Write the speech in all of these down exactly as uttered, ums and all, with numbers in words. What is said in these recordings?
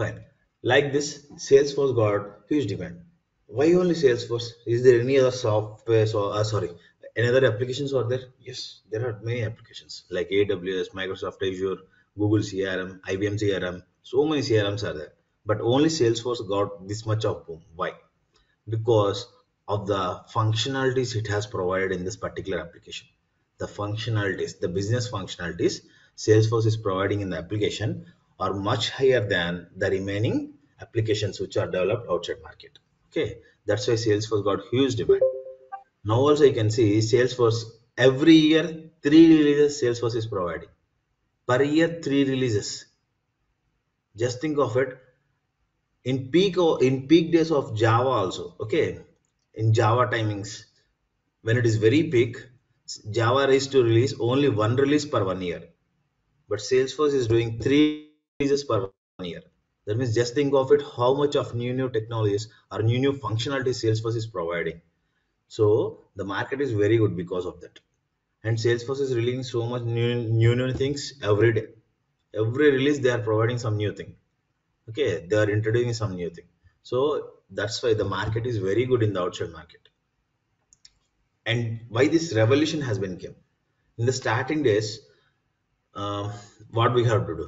Fine. Like this, Salesforce got huge demand. Why only Salesforce? Is there any other software? So, uh, sorry, any other applications are there? Yes, there are many applications like A W S, Microsoft Azure, Google C R M, I B M C R M. So many C R Ms are there. But only Salesforce got this much of boom. Why? Because of the functionalities it has provided in this particular application. The functionalities, the business functionalities Salesforce is providing in the application are much higher than the remaining applications which are developed outside market. Okay, that's why Salesforce got huge demand. Now also you can see Salesforce every year three releases Salesforce is providing. Per year three releases. Just think of it. In peak or in peak days of Java also, okay, in Java timings, when it is very peak, Java is to release only one release per one year, but Salesforce is doing three releases per one year. That means just think of it, how much of new new technologies or new new functionality Salesforce is providing. So the market is very good because of that, and Salesforce is releasing so much new new new things every day. Every release they are providing some new thing. Okay, they are introducing some new thing. So that's why the market is very good in the outside market. And why this revolution has been came in the starting days, uh, what we have to do,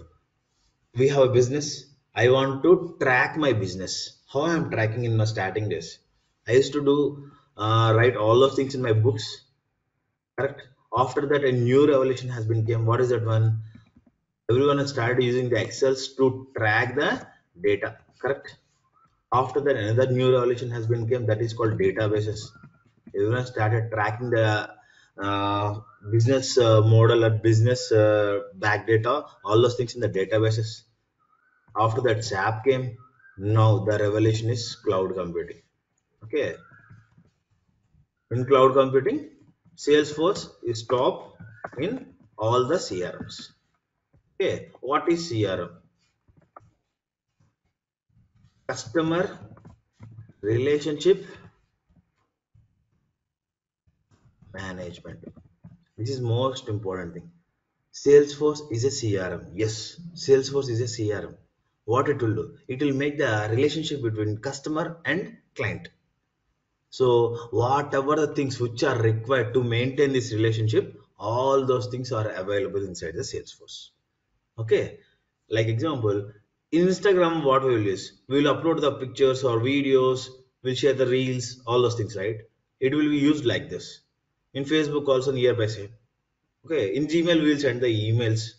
we have a business. I want to track my business. How I am tracking in my starting days, I used to do uh, write all those things in my books. Correct. After that, a new revolution has been came. What is that one? Everyone has started using the Excels to track the data. Correct. After that, another new revolution has been came, that is called databases. Everyone started tracking the uh, business uh, model or business uh, back data, all those things in the databases. After that, S A P came. Now the revolution is cloud computing. Okay. In cloud computing, Salesforce is top in all the C R Ms. Okay, what is C R M? Customer relationship management. This is most important thing. Salesforce is a C R M. Yes, Salesforce is a C R M. What it will do? It will make the relationship between customer and client. So whatever the things which are required to maintain this relationship, all those things are available inside the Salesforce. Okay, like example, Instagram, what we will use, we will upload the pictures or videos, we'll share the reels, all those things, right? It will be used like this. In Facebook also near by same. Okay, in Gmail we will send the emails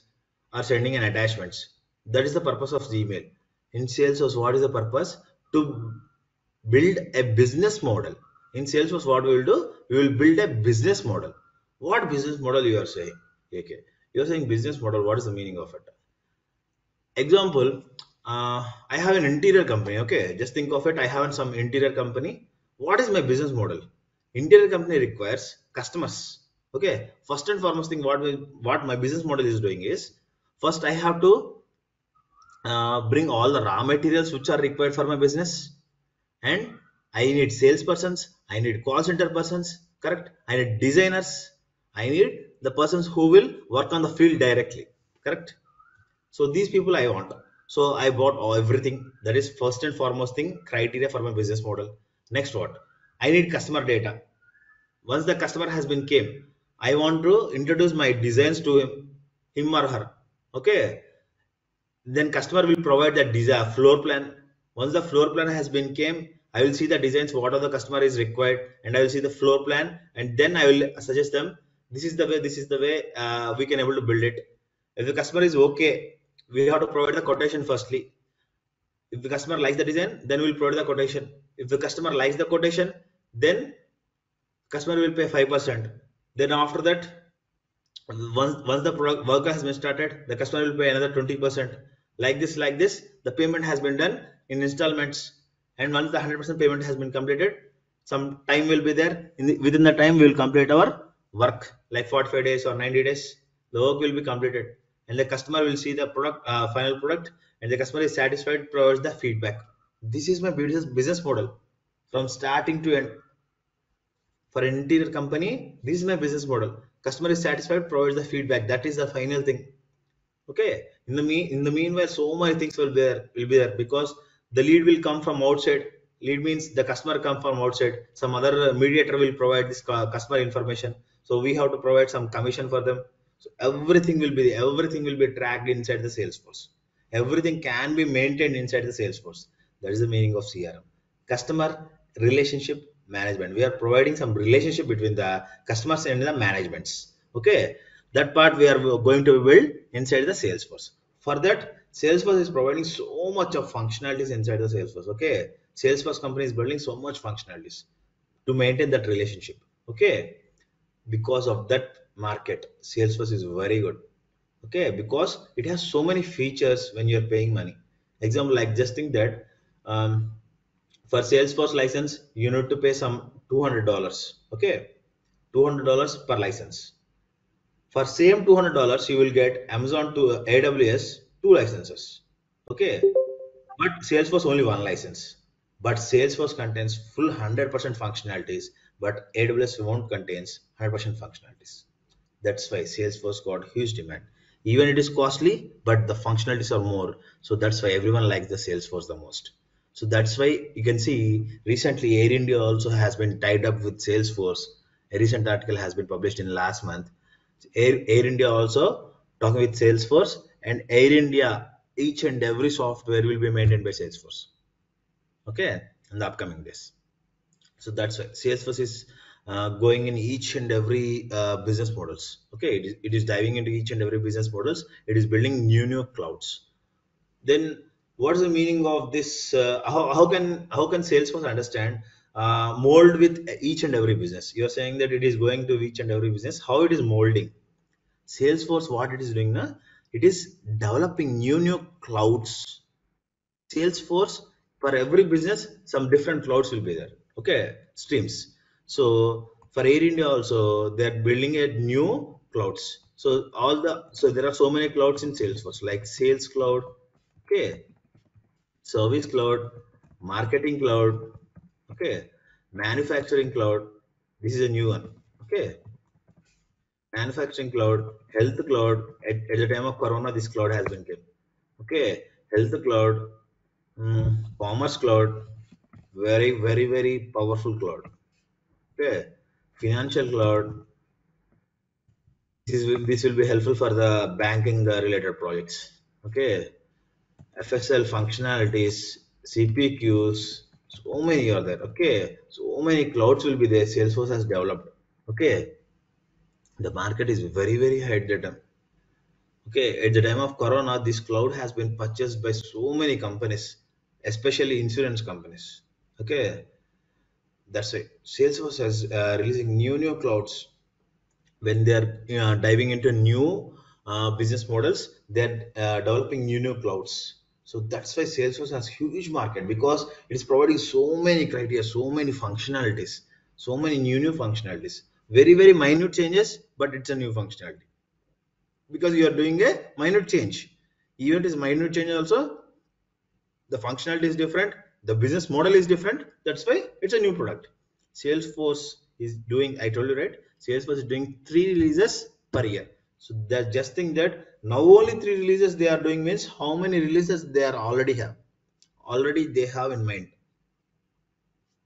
or sending an attachments. That is the purpose of Gmail. In Salesforce, what is the purpose? To build a business model. In Salesforce, what we will do? We will build a business model. What business model you are saying? Okay. You're saying business model. What is the meaning of it? Example, uh, I have an interior company. Okay, just think of it. I have some interior company. What is my business model? Interior company requires customers. Okay, first and foremost thing what we, what my business model is doing is, first I have to uh, bring all the raw materials which are required for my business, and I need salespersons, I need call center persons, correct? I need designers, I need the persons who will work on the field directly, correct? So these people I want. So I bought everything. That is first and foremost thing, criteria for my business model. Next, what? I need customer data. Once the customer has been came, I want to introduce my designs to him, him or her. Okay. Then customer will provide that design floor plan. Once the floor plan has been came, I will see the designs, what are the customer is required, and I will see the floor plan, and then I will suggest them, this is the way, this is the way uh, we can able to build it. If the customer is okay, we have to provide the quotation firstly. If the customer likes the design, then we'll provide the quotation. If the customer likes the quotation, then customer will pay five percent. Then after that, once, once the work has been started, the customer will pay another twenty percent. like this, like this, the payment has been done in installments. And once the one hundred percent payment has been completed, some time will be there. In the, within the time, we will complete our work, like forty-five days or ninety days. The work will be completed, and the customer will see the product, uh, final product, and the customer is satisfied, provides the feedback. This is my business business model from starting to end. For an interior company, this is my business model. Customer is satisfied, provides the feedback. That is the final thing. Okay. In the mean, in the meanwhile, so many things will be there, will be there because the lead will come from outside. Lead means the customer come from outside. Some other mediator will provide this customer information. So we have to provide some commission for them. So everything will be everything will be tracked inside the Salesforce. Everything can be maintained inside the Salesforce. That is the meaning of C R M. Customer relationship management. We are providing some relationship between the customers and the managements. Okay, that part we are going to build inside the Salesforce. For that, Salesforce is providing so much of functionalities inside the Salesforce. Okay, Salesforce company is building so much functionalities to maintain that relationship. Okay, because of that market, Salesforce is very good. Okay, because it has so many features when you are paying money. Example, like just think that um, for Salesforce license, you need to pay some two hundred dollars. Okay, two hundred dollars per license. For same two hundred dollars, you will get Amazon to uh, A W S two licenses. Okay, but Salesforce only one license. But Salesforce contains full one hundred percent functionalities, but A W S won't contains one hundred percent functionalities. That's why Salesforce got huge demand. Even it is costly, but the functionalities are more. So that's why everyone likes the Salesforce the most. So that's why you can see recently Air India also has been tied up with Salesforce. A recent article has been published in last month. Air, Air India also talking with Salesforce, and Air India, each and every software will be maintained by Salesforce. Okay, in the upcoming days. So that's why Salesforce is uh, going in each and every uh, business models. Okay, it is, it is diving into each and every business models. It is building new new clouds. Then what is the meaning of this? Uh, how, how can how can Salesforce understand uh, mold with each and every business? You are saying that it is going to each and every business. How it is molding? Salesforce, what it is doing now? It is developing new new clouds. Salesforce, for every business, some different clouds will be there. Okay, streams. So for Air India also, they are building a new clouds. So all the so there are so many clouds in Salesforce, like Sales Cloud. Okay. Service Cloud, Marketing Cloud, okay, Manufacturing Cloud. This is a new one. Okay, Manufacturing Cloud, Health Cloud. At, at the time of Corona, this cloud has been kept. Okay, Health Cloud, um, Commerce Cloud, very very very powerful cloud. Okay, Financial Cloud. This will this will be helpful for the banking related projects. Okay. F S L functionalities, C P Qs, so many are there. Okay, so many clouds will be there. Salesforce has developed. Okay, the market is very very high at the time. Okay, at the time of Corona, this cloud has been purchased by so many companies, especially insurance companies. Okay, that's it. Salesforce has uh, releasing new new clouds. When they are you know, diving into new uh, business models, they're uh, developing new new clouds. So that's why Salesforce has huge market, because it is providing so many criteria, so many functionalities, so many new new functionalities. Very very minute changes, but it's a new functionality because you are doing a minute change. Even it is minute change also, the functionality is different, the business model is different. That's why it's a new product. Salesforce is doing, I told you right, Salesforce is doing three releases per year. So that just think that now only three releases they are doing means how many releases they are already have. Already they have in mind.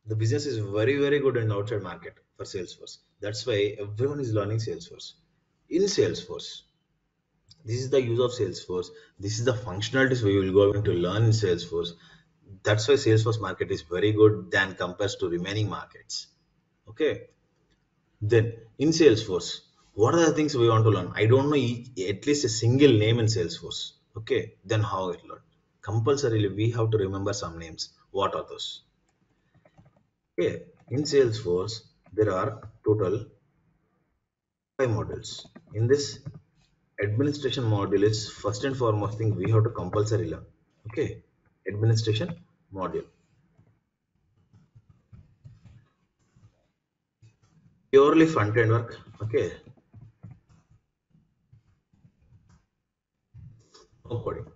The business is very, very good in the outside market for Salesforce. That's why everyone is learning Salesforce. In Salesforce, this is the use of Salesforce. This is the functionalities we will go into learn in Salesforce. That's why Salesforce market is very good than compares to remaining markets. Okay. Then in Salesforce, what are the things we want to learn? I don't know at least a single name in Salesforce. Okay, then how it learned? Compulsorily, we have to remember some names. What are those? Okay, in Salesforce, there are total five models. In this administration module is first and foremost thing we have to compulsory learn. Okay, administration module. Purely front end work. Okay. No coding.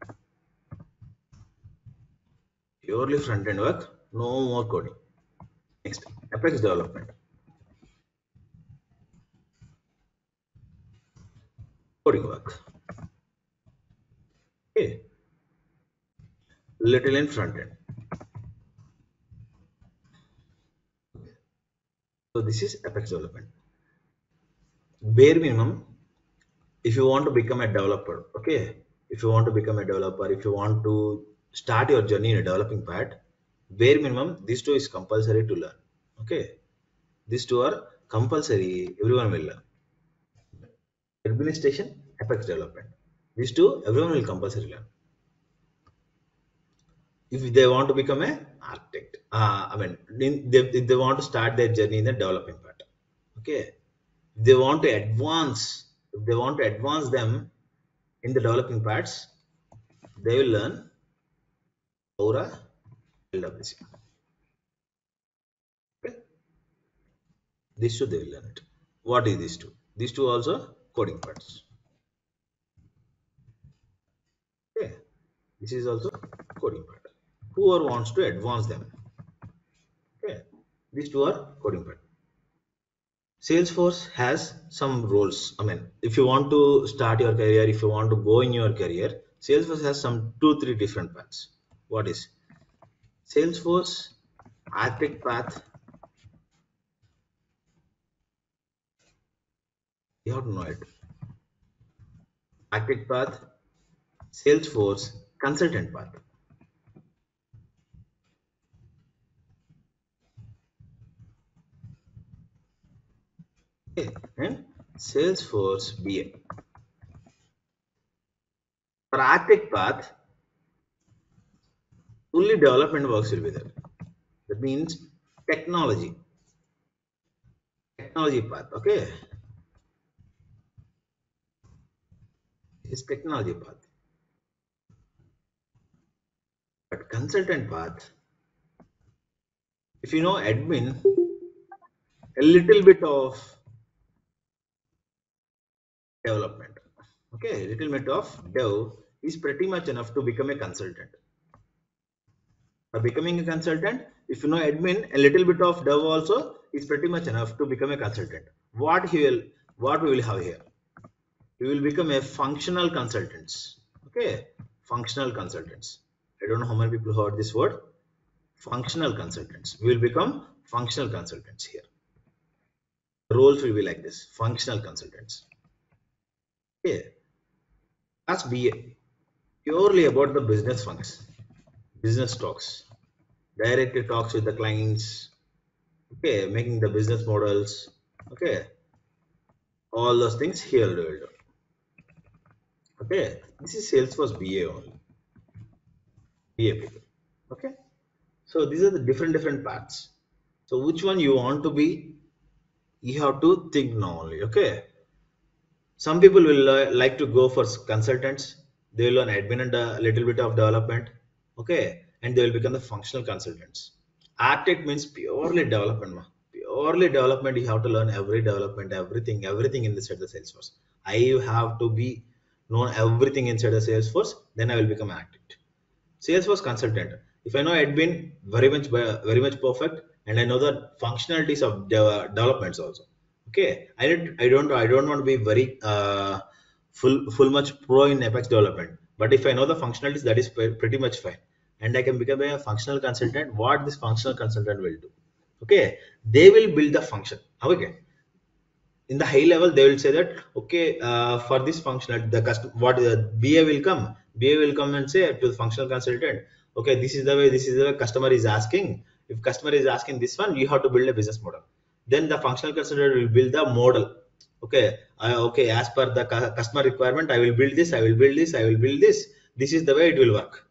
Purely front end work. No more coding. Next, Apex development. Coding work. Okay. Little in front end. So this is Apex development. Bare minimum, if you want to become a developer, okay, if you want to become a developer, if you want to start your journey in a developing part, bare minimum, these two is compulsory to learn. Okay, these two are compulsory, everyone will learn. Administration, Apex development. These two, everyone will compulsory learn. If they want to become an architect, uh, I mean, in, they, if they want to start their journey in the developing part, okay, if they want to advance, if they want to advance them in the developing parts, they will learn Aura, L W C. Okay, these two they will learn it. What is these two? These two also coding parts. Okay, this is also coding part. Whoever wants to advance them. Okay, these two are coding part. Salesforce has some roles. I mean, if you want to start your career, if you want to go in your career, Salesforce has some two, three different paths. What is Salesforce architect path? You have to know it. Architect path, Salesforce consultant path. Okay. And Salesforce B A. For architect path, only development works will be there. That means technology. Technology path. Okay. Is technology path. But consultant path. If you know admin, a little bit of development, okay, little bit of dev is pretty much enough to become a consultant. For becoming a consultant, if you know admin, a little bit of dev also is pretty much enough to become a consultant. What he will, what we will have here, we will become a functional consultants. Okay, functional consultants. I don't know how many people heard this word, functional consultants. We will become functional consultants here. Roles will be like this, functional consultants. Okay, that's B A, purely about the business functions, business talks, direct talks with the clients, okay, making the business models, okay, all those things here will do. Okay, this is Salesforce B A only, B A people. Okay, so these are the different different parts. So which one you want to be, you have to think now only. Okay. Some people will uh, like to go for consultants. They will learn admin and a little bit of development. Okay. And they will become the functional consultants. Architect means purely development. Ma. Purely development. You have to learn every development, everything, everything inside the Salesforce. I have to be known everything inside the Salesforce. Then I will become an architect. Salesforce consultant. If I know admin, very much, very much perfect. And I know the functionalities of de developments also. Okay, I don't, I don't, I don't want to be very uh, full, full much pro in Apex development. But if I know the functionalities, that is pretty much fine, and I can become a functional consultant. What this functional consultant will do? Okay, they will build the function. Okay, in the high level, they will say that okay, uh, for this functionality, the custom, what uh, B A will come, B A will come and say to the functional consultant, okay, this is the way, this is the way customer is asking. If customer is asking this one, you have to build a business model. Then the functional consultant will build the model. Okay, I, okay. As per the customer requirement, I will build this. I will build this. I will build this. This is the way it will work.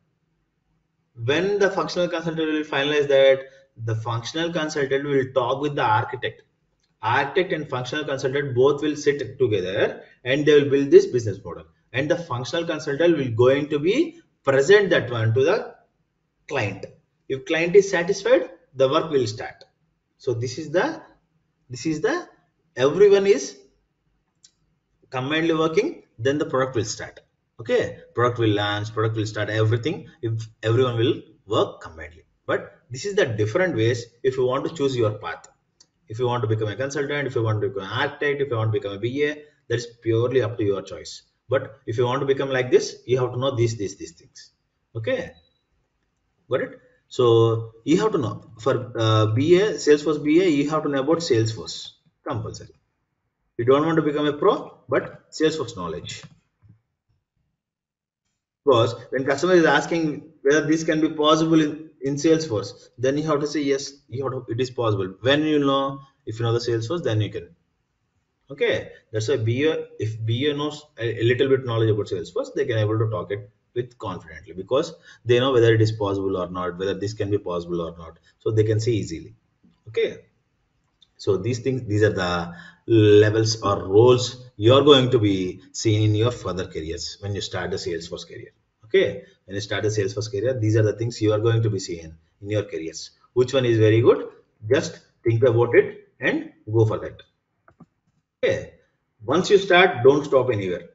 When the functional consultant will finalize that, the functional consultant will talk with the architect. architect and functional consultant both will sit together and they will build this business model, and the functional consultant will going to be present that one to the client. If client is satisfied, the work will start. So this is the this is the everyone is combinedly working, then the product will start. Okay, product will launch, product will start, everything, if everyone will work combinedly. But this is the different ways if you want to choose your path. If you want to become a consultant, if you want to become an architect, if you want to become a B A, that is purely up to your choice. But if you want to become like this, you have to know these, these, these things. Okay, got it? So you have to know for uh, B A, Salesforce B A, you have to know about Salesforce compulsory. You don't want to become a pro, but Salesforce knowledge. Because when customer is asking whether this can be possible in, in Salesforce, then you have to say yes, you have to, it is possible. When you know, if you know the Salesforce, then you can. Okay, that's why B A, if B A knows a, a little bit knowledge about Salesforce, they can able to talk it with confidently, because they know whether it is possible or not, whether this can be possible or not, so they can see easily. Okay, so these things, these are the levels or roles you are going to be seen in your further careers when you start the Salesforce career. Okay, when you start the Salesforce career, these are the things you are going to be seeing in your careers. Which one is very good? Just think about it and go for that. Okay, once you start, don't stop anywhere.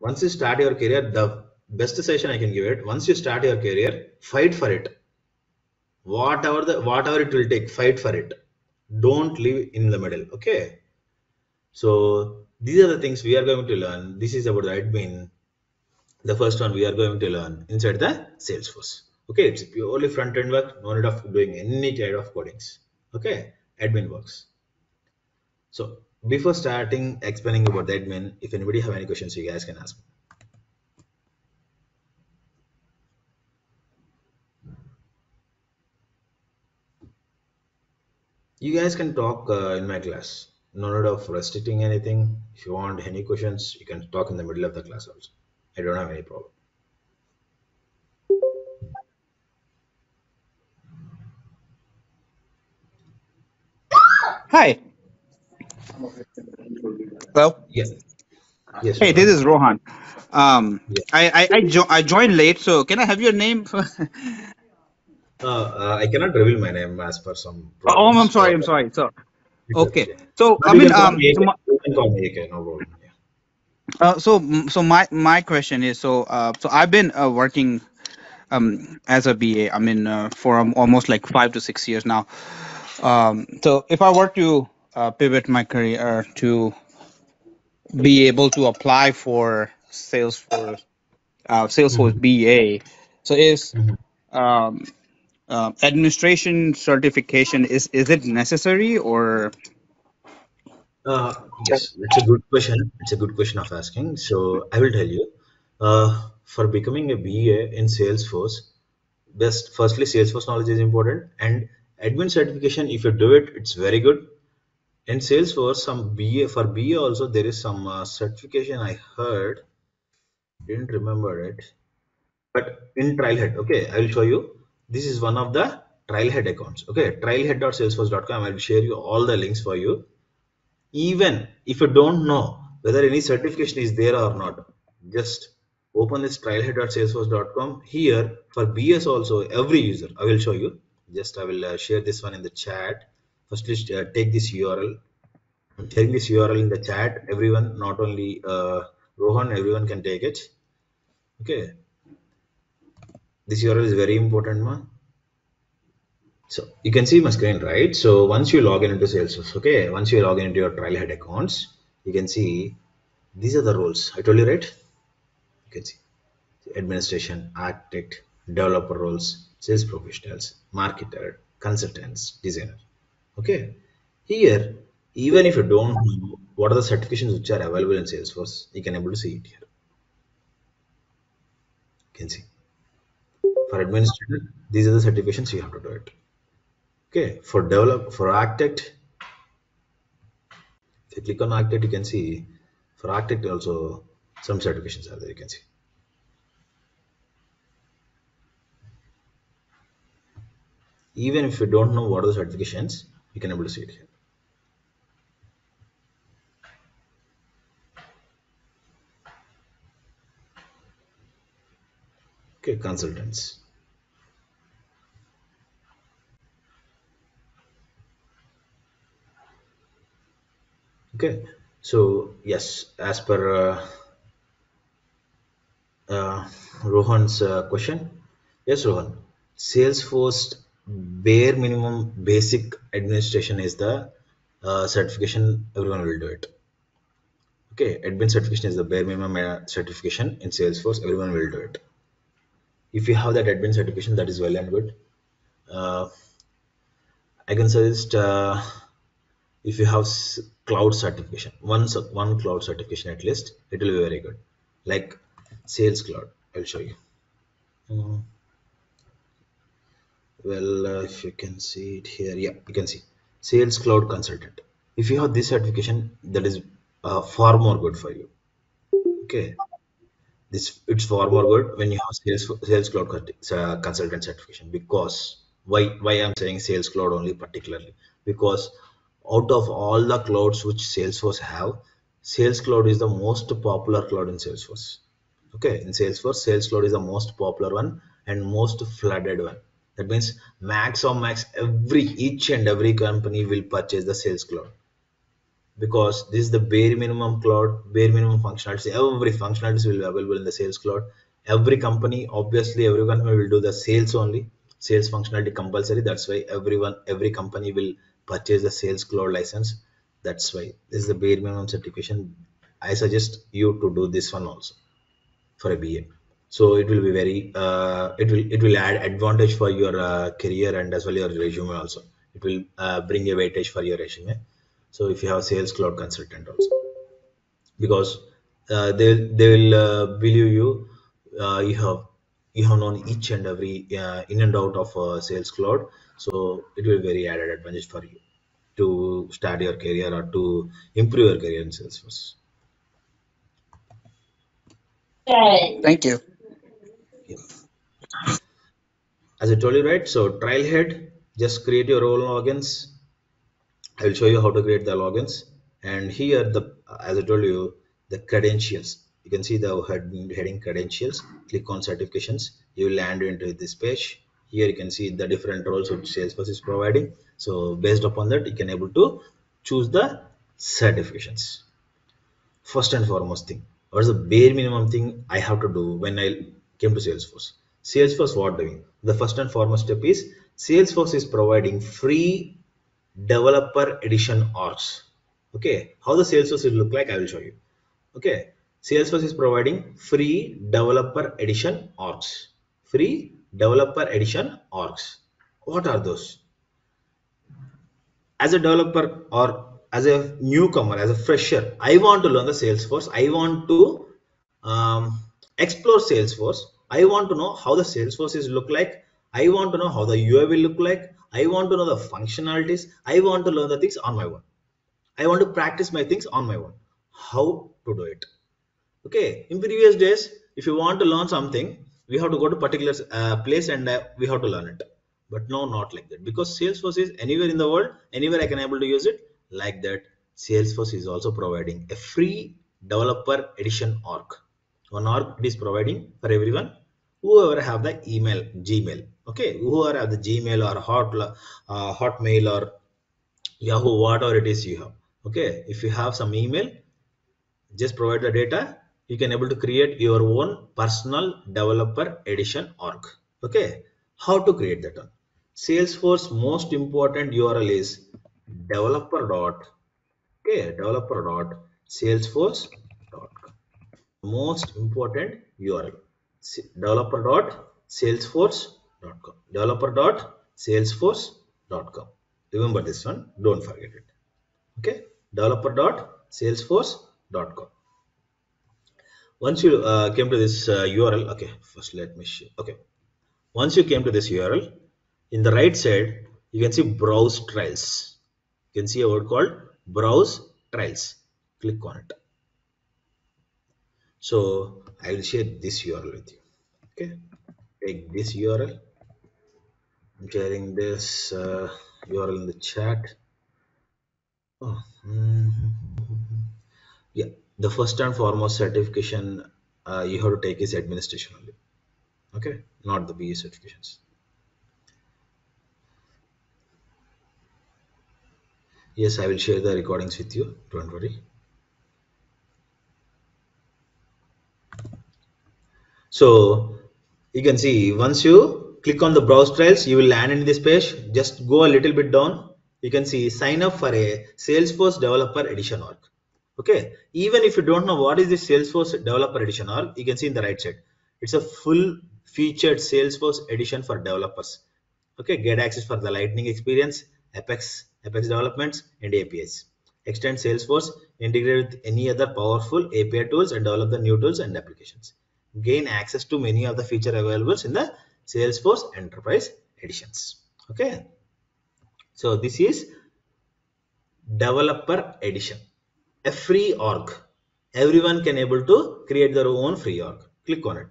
Once you start your career, the best session I can give it, once you start your career, fight for it. Whatever the whatever it will take, fight for it. Don't live in the middle. Okay, so these are the things we are going to learn. This is about the admin. The first one we are going to learn inside the Salesforce. Okay, it's purely front end work, no need of doing any kind of codings. Okay, admin works. So before starting explaining about the admin, if anybody have any questions, you guys can ask. You guys can talk uh, in my class. No need of restricting anything. If you want any questions, you can talk in the middle of the class also. I don't have any problem. Hi. Hello. Yes. Yes. Hey, this is Rohan. Um, yes. I I I, jo I joined late, so can I have your name? uh, uh, I cannot reveal my name as per some. Oh, I'm sorry. I'm sorry. So. Okay. So but I mean, um. Me, so you can call me, okay, no problem. Uh, so so my my question is, so uh, so I've been uh, working um, as a B A, I mean uh, for um, almost like five to six years now. Um, so if I were to uh, pivot my career to be able to apply for Salesforce uh, Salesforce mm-hmm. B A, so is um, uh, administration certification is is it necessary or? Uh, yes, it's a good question. It's a good question of asking. So I will tell you, uh, for becoming a B A in Salesforce, best firstly Salesforce knowledge is important, and admin certification. If you do it, it's very good. In Salesforce, some B A for B A also there is some uh, certification I heard, didn't remember it, but in Trailhead. Okay, I will show you. This is one of the Trailhead accounts. Okay, trailhead dot salesforce dot com. I will share you all the links for you. Even if you don't know whether any certification is there or not, just open this trailhead dot salesforce dot com. Here for B S also, every user, I will show you. Just I will uh, share this one in the chat. First, let's uh, take this U R L. I'm sharing this U R L in the chat. Everyone, not only uh, Rohan, everyone can take it. Okay. This U R L is very important, ma. So you can see my screen, right? So once you log in into Salesforce, okay, once you log in into your Trailhead accounts, you can see these are the roles. I told you, right? You can see administration, architect, developer roles, sales professionals, marketer, consultants, designer. Okay, here, even if you don't know what are the certifications which are available in Salesforce, you can able to see it here. You can see for administrator, these are the certifications you have to do it. Okay, for develop for architect, if you click on architect, you can see for architect also some certifications are there, you can see. Even if you don't know what are the certifications, you can able to see it here. okay, consultants. Okay, so yes, as per uh, uh, Rohan's uh, question, yes, Rohan, Salesforce bare minimum basic administration is the uh, certification. Everyone will do it. Okay, admin certification is the bare minimum certification in Salesforce. Everyone will do it. If you have that admin certification, that is well and good. Uh, I can suggest uh, if you have cloud certification, one one cloud certification at least, it will be very good. Like Sales Cloud, I'll show you. Uh, well, uh, if you can see it here, yeah, you can see Sales Cloud Consultant. If you have this certification, that is Uh, far more good for you. Okay, this it's far more good when you have sales sales cloud consultant certification. Because why why I'm saying Sales Cloud only particularly, because out of all the clouds which Salesforce have, Sales Cloud is the most popular cloud in Salesforce. Okay, in Salesforce, Sales Cloud is the most popular one and most flooded one. That means max or max every each and every company will purchase the Sales Cloud. Because this is the bare minimum cloud, bare minimum functionality. Every functionality will be available in the Sales Cloud. Every company, obviously, every company will do the sales only. Sales functionality compulsory. That's why everyone, every company will purchase the Sales Cloud license. That's why this is the bare minimum certification. I suggest you to do this one also for a B A. So it will be very, uh, it will it will add advantage for your uh, career and as well your resume also. It will uh, bring a weightage for your resume. So if you have Sales Cloud Consultant also, because uh, they they will uh, believe you, uh, you have you have known each and every uh, in and out of uh, Sales Cloud, so it will be very added advantage for you to start your career or to improve your career in Salesforce. Thank you. Yeah. As I told you, right? So Trailhead, just create your own logins. I will show you how to create the logins, and here the as I told you the credentials. You can see the heading credentials. Click on certifications. You will land into this page. Here you can see the different roles which Salesforce is providing. So based upon that, you can able to choose the certifications. First and foremost thing, what is the bare minimum thing I have to do when I came to Salesforce? Salesforce what doing? The first and foremost step is Salesforce is providing free developer edition orgs. Okay, how the Salesforce will look like, I will show you. Okay, Salesforce is providing free developer edition orgs. Free developer edition orgs. What are those? As a developer or as a newcomer, as a fresher, I want to learn the Salesforce. I want to um, explore Salesforce. I want to know how the Salesforce is look like. I want to know how the U I will look like. I want to know the functionalities. I want to learn the things on my own. I want to practice my things on my own. How to do it? Okay. In previous days, if you want to learn something, we have to go to particular uh, place and uh, we have to learn it. But no, not like that. Because Salesforce is anywhere in the world, anywhere I can able to use it. Like that, Salesforce is also providing a free developer edition org. One org it is providing for everyone. Whoever have the email, Gmail. Okay, whoever have the Gmail or hot uh, Hotmail or Yahoo, whatever it is you have. Okay, if you have some email, just provide the data. You can able to create your own personal developer edition org. Okay, how to create that one? Salesforce most important U R L is developer dot. Okay, developer dot Salesforce dot com. Most important U R L. developer dot salesforce dot com developer dot salesforce dot com. Remember this one, don't forget it. Okay, developer dot salesforce dot com. Once you uh, came to this uh, U R L, okay, first let me show. Okay, once you came to this U R L, in the right side you can see browse trails. You can see a word called browse trails. Click on it. So I will share this U R L with you. Okay, take this U R L. I'm sharing this uh, U R L in the chat. Oh. Mm-hmm. Yeah, the first and foremost certification uh, you have to take is administration only. okay, not the B A certifications. Yes, I will share the recordings with you, don't worry. So you can see, once you click on the browse trails, you will land in this page. Just go a little bit down, you can see sign up for a Salesforce developer edition org. Okay, even if you don't know what is the Salesforce developer edition org, you can see in the right side, it's a full featured Salesforce edition for developers. Okay, get access for the lightning experience, Apex, Apex developments and A P Is. Extend Salesforce, integrate with any other powerful A P I tools and develop the new tools and applications. Gain access to many of the feature availables in the Salesforce Enterprise editions. Okay, so this is developer edition, a free org. Everyone can able to create their own free org. Click on it.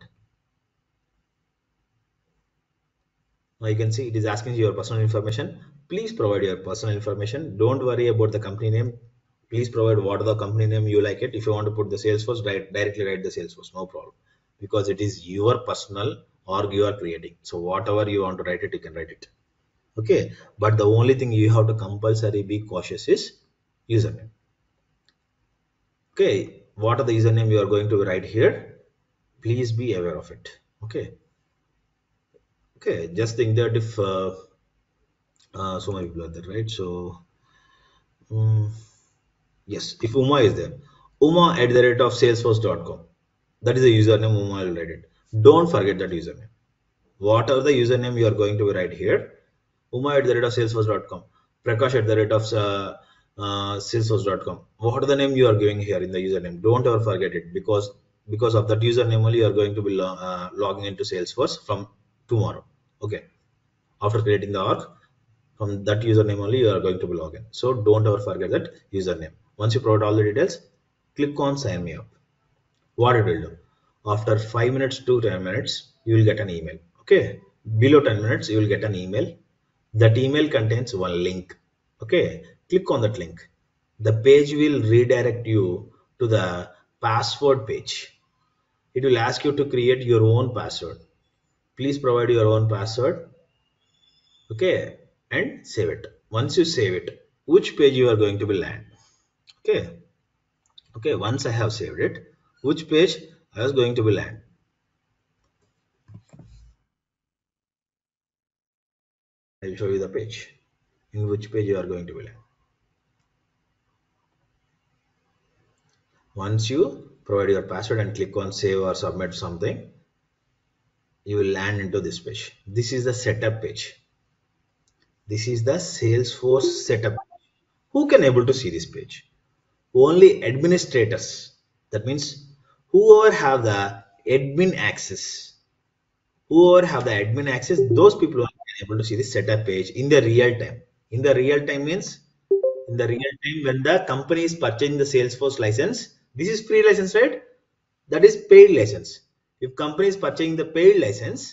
Now you can see it is asking your personal information. Please provide your personal information. Don't worry about the company name. Please provide what the company name you like it. If you want to put the Salesforce, write, directly write the Salesforce, no problem. Because it is your personal org you are creating. So whatever you want to write it, you can write it. Okay. But the only thing you have to compulsory be cautious is username. Okay. What are the username you are going to write here? Please be aware of it. Okay. Okay. Just think that if... Uh, Uh, so many people are there, right? So, um, yes, if Uma is there, Uma at the rate of salesforce dot com, that is the username Uma will write it. Don't forget that username. Whatever the username you are going to write here, Uma at the rate of salesforce dot com, Prakash at the rate of uh, uh, salesforce dot com. What are the name you are giving here in the username? Don't ever forget it, because because of that username only you are going to be lo uh, logging into Salesforce from tomorrow. Okay, after creating the org. From that username only you are going to be logged in. So don't ever forget that username. Once you provide all the details, click on sign me up. What it will do? After five minutes to ten minutes, you will get an email. Okay. Below ten minutes, you will get an email. That email contains one link. Okay. Click on that link. The page will redirect you to the password page. It will ask you to create your own password. Please provide your own password. Okay. And save it. Once you save it, which page you are going to be land? Okay. Okay. Once I have saved it, which page I was going to be land? I will show you the page. In which page you are going to be land? Once you provide your password and click on save or submit something, you will land into this page. This is the setup page. This is the Salesforce setup. Who can able to see this page? Only administrators. That means whoever have the admin access, whoever have the admin access, those people are able to see this setup page in the real time. In the real time means in the real time when the company is purchasing the Salesforce license. This is free license, right? That is paid license. If company is purchasing the paid license,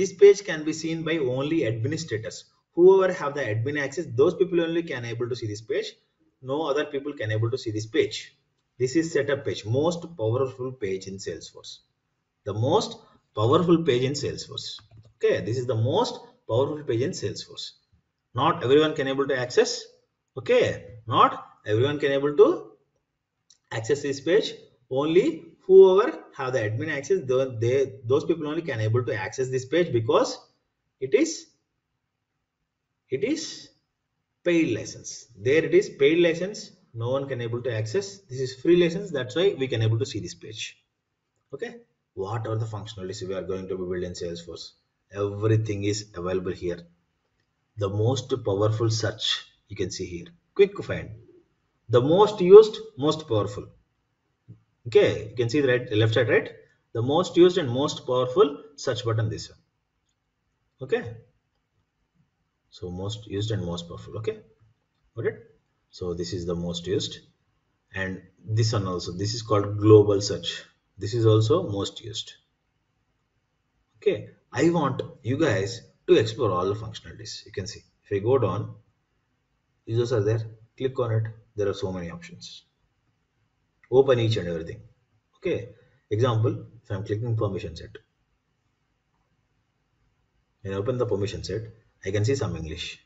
this page can be seen by only administrators. Whoever have the admin access, those people only can able to see this page. No other people can able to see this page. This is setup page, most powerful page in Salesforce, the most powerful page in Salesforce. Okay, this is the most powerful page in Salesforce. Not everyone can able to access. Okay, not everyone can able to access this page. Only whoever have the admin access, they those people only can able to access this page, because it is it is paid license. There it is, paid license, no one can able to access. This is free license, that's why we can able to see this page. Okay, what are the functionalities we are going to be building in Salesforce? Everything is available here. The most powerful search you can see here, quick find, the most used, most powerful. Okay, you can see the right, left side, right, the most used and most powerful search button, this one. Okay. So most used and most powerful. Okay, got it. So this is the most used, and this one also. This is called global search. This is also most used. Okay, I want you guys to explore all the functionalities. You can see if we go down, users are there. Click on it. There are so many options. Open each and everything. Okay. Example: if I'm clicking permission set, When I open the permission set, I can see some English.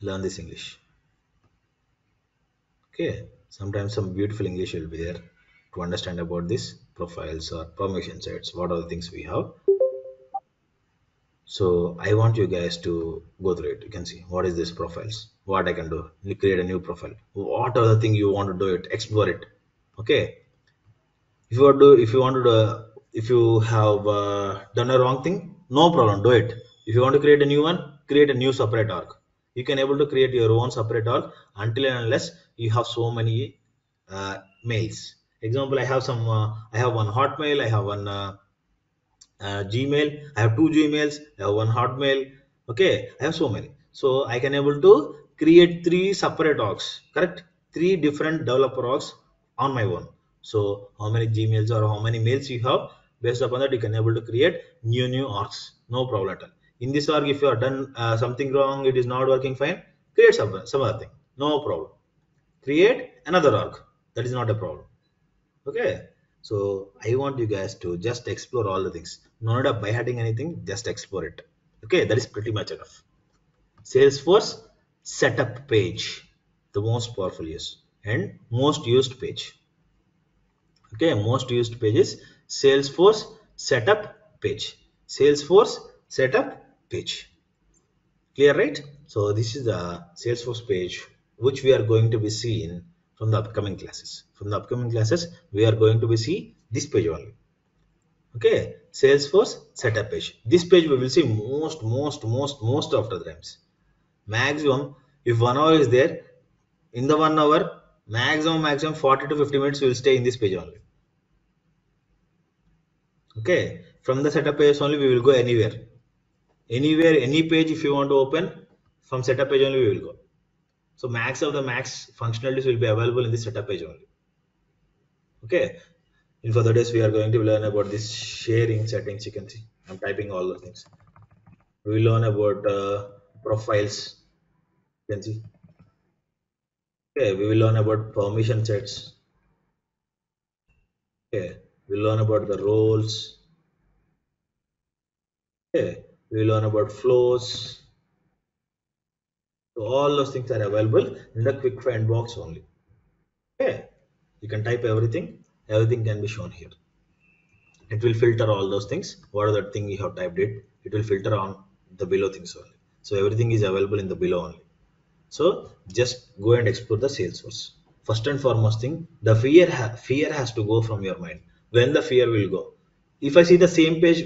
Learn this English. Okay, sometimes some beautiful English will be there to understand about this profiles or permission sets, what are the things we have. So I want you guys to go through it. You can see what is this profiles, what I can do. You create a new profile. What other thing you want to do it, explore it. Okay. If you do, if you want to, uh, if you have uh, done a wrong thing, no problem, do it. If you want to create a new one, create a new separate org. You can able to create your own separate org until and unless you have so many uh, mails. Example, I have some. Uh, I have one Hotmail. I have one. Uh, Uh, Gmail, I have two Gmails, I have one Hotmail, okay, I have so many. So I can able to create three separate orgs, correct? Three different developer orgs on my own. So how many Gmails or how many mails you have, based upon that you can able to create new new orgs, no problem at all. In this org, if you are done uh, something wrong, it is not working fine, create some, some other thing, no problem. Create another org, that is not a problem, okay? So I want you guys to just explore all the things. No need of by hiding anything, just explore it. Okay, that is pretty much enough. Salesforce setup page, the most powerful use and most used page. Okay, most used page is Salesforce setup page. Salesforce setup page. Clear, right? So this is the Salesforce page which we are going to be seeing from the upcoming classes. From the upcoming classes, we are going to be see this page only. Okay, Salesforce setup page. This page we will see most, most, most, most of the times. Maximum, if one hour is there, in the one hour, maximum, maximum forty to fifty minutes you will stay in this page only. Okay, from the setup page only we will go anywhere. Anywhere, any page if you want to open, from setup page only we will go. So max of the max functionalities will be available in this setup page only. Okay. In further days, we are going to learn about this sharing settings. You can see I'm typing all the things. We will learn about uh, profiles. You can see. Okay. We will learn about permission sets. Okay. We will learn about the roles. Okay. We will learn about flows. So all those things are available in the quick find box only. Okay, you can type everything. Everything can be shown here. It will filter all those things. What are the thing you have typed it? It will filter on the below things only. So everything is available in the below only. So just go and explore the Salesforce. First and foremost thing, the fear ha fear has to go from your mind. When the fear will go? If I see the same page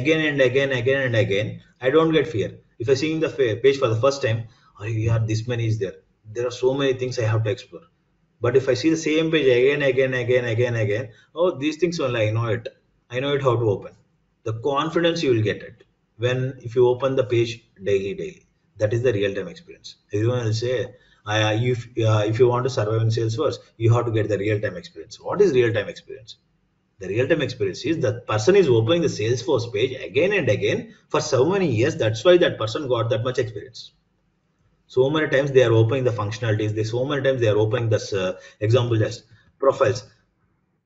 again and again, again and again, I don't get fear. If I see the page for the first time, oh, yeah, this many is there. There are so many things I have to explore. But if I see the same page again, again, again, again, again, oh, these things only, I know it. I know it how to open. The confidence you will get it when if you open the page daily, daily. That is the real-time experience. Everyone will say, uh, if, uh, if you want to survive in Salesforce, you have to get the real-time experience. What is real-time experience? The real-time experience is that person is opening the Salesforce page again and again for so many years. That's why that person got that much experience. So many times they are opening the functionalities. They so many times they are opening this uh, example just profiles.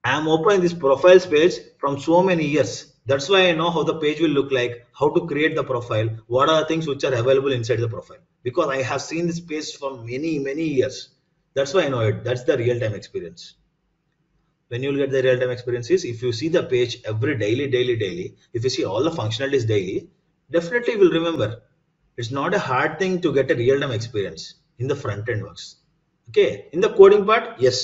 I am opening this profiles page from so many years. That's why I know how the page will look like, how to create the profile, what are the things which are available inside the profile. Because I have seen this page for many, many years. That's why I know it. That's the real-time experience. When you will get the real-time experience is if you see the page every daily, daily, daily, if you see all the functionalities daily, definitely you will remember. It's not a hard thing to get a real-time experience in the front-end works. Okay, in the coding part, yes.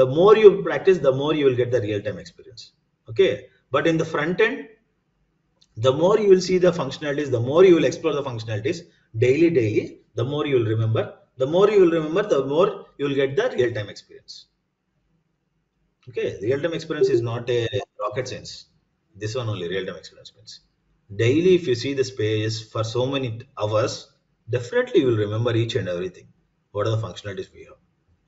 The more you practice, the more you will get the real-time experience. Okay, but in the front-end, the more you will see the functionalities, the more you will explore the functionalities daily, daily, the more you will remember. The more you will remember, the more you will get the real-time experience. Okay, real-time experience is not a rocket science. This one only real-time experience means. Daily, if you see this page for so many hours, definitely you will remember each and everything. What are the functionalities we have?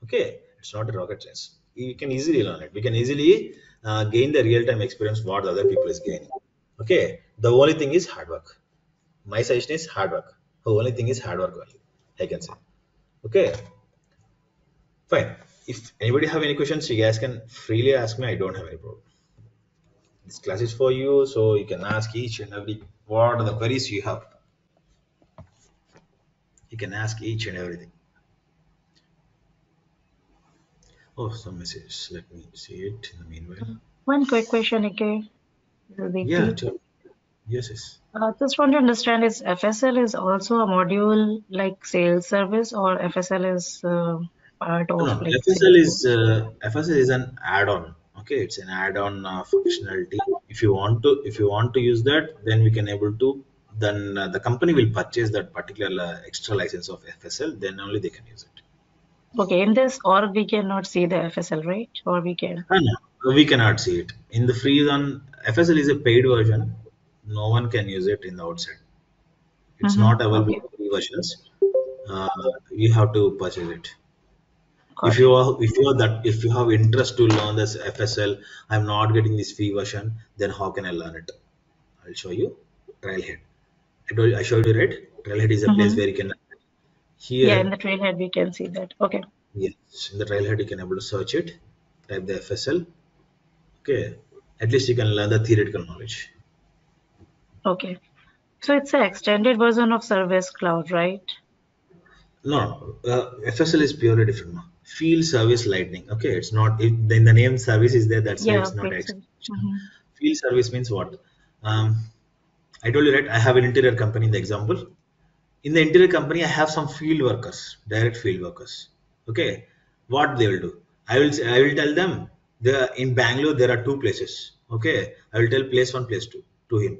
Okay, it's not a rocket science. You can easily learn it. We can easily uh, gain the real-time experience what the other people is gaining. Okay, the only thing is hard work. My suggestion is hard work. The only thing is hard work only, I can say. Okay, fine. If anybody have any questions, you guys can freely ask me. I don't have any problem. this class is for you, so you can ask each and every what are the queries you have. You can ask each and everything. Oh, some messages. Let me see it in the meanwhile. One quick question, okay? Yeah, sure. Yes, yes. Uh, just want to understand, is F S L is also a module like sales service, or F S L is uh, part of? No, like F S L is uh, F S L is an add-on. Okay, it's an add-on uh, functionality. If you want to, if you want to use that, then we can able to. Then uh, the company will purchase that particular uh, extra license of F S L. Then only they can use it. Okay, in this org we cannot see the F S L, right? Or we can? Uh, no, we cannot see it. In the free one, F S L is a paid version. No one can use it in the outside. It's mm-hmm. not available okay. in free versions. Uh, you have to purchase it. If you are, if you are that, if you have interest to learn this F S L, I'm not getting this free version. Then how can I learn it? I'll show you Trailhead. I told you, I showed you, right? Trailhead is a mm-hmm. place where you can. Here, yeah, in the Trailhead we can see that. Okay. Yes, in the Trailhead you can able to search it. Type the F S L. Okay. At least you can learn the theoretical knowledge. Okay. So it's an extended version of Service Cloud, right? No, uh, F S L is purely different. Field Service Lightning. Okay, it's not. It, then the name service is there. That's yeah, why it's not. Mm-hmm. Field Service means what? Um, I told you, right? I have an interior company in the example. In the interior company, I have some field workers, direct field workers. Okay, what they will do? I will. I will tell them. The in Bangalore there are two places. Okay, I will tell place one, place two to him.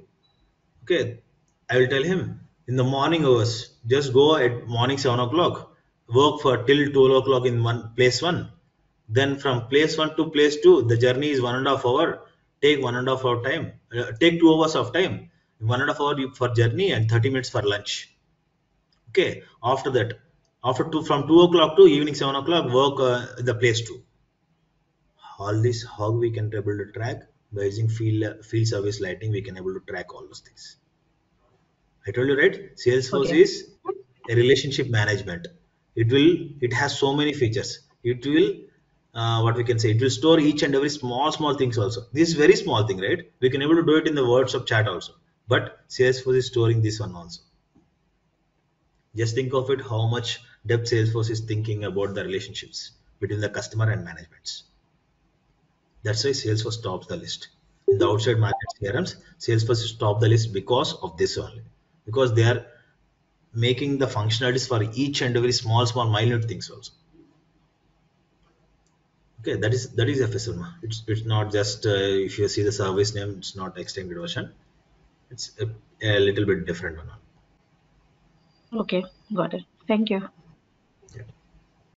Okay, I will tell him in the morning hours, just go at morning seven o'clock, work for till two o'clock in one place one. Then from place one to place two, the journey is one and a half hour. Take one and a half hour time, uh, take two hours of time, one and a half hour for journey and thirty minutes for lunch. Okay, after that, after two, from two o'clock to evening seven o'clock, work uh, the place two. All this, how we can able to track? By using field, field service lighting, we can able to track all those things. I told you, right? Salesforce okay. is a relationship management. It will, it has so many features. It will, uh, what we can say, it will store each and every small, small things also. This is very small thing, right? We can able to do it in the WhatsApp chat also. But Salesforce is storing this one also. Just think of it, how much depth Salesforce is thinking about the relationships between the customer and managements. That's why Salesforce tops the list. In the outside market C R Ms, Salesforce tops the list because of this only. Because they are making the functionalities for each and every small, small, minute things also. Okay, that is that is F S L. It's it's not just uh, if you see the service name, it's not extended version. It's a, a little bit different one. Okay, got it. Thank you.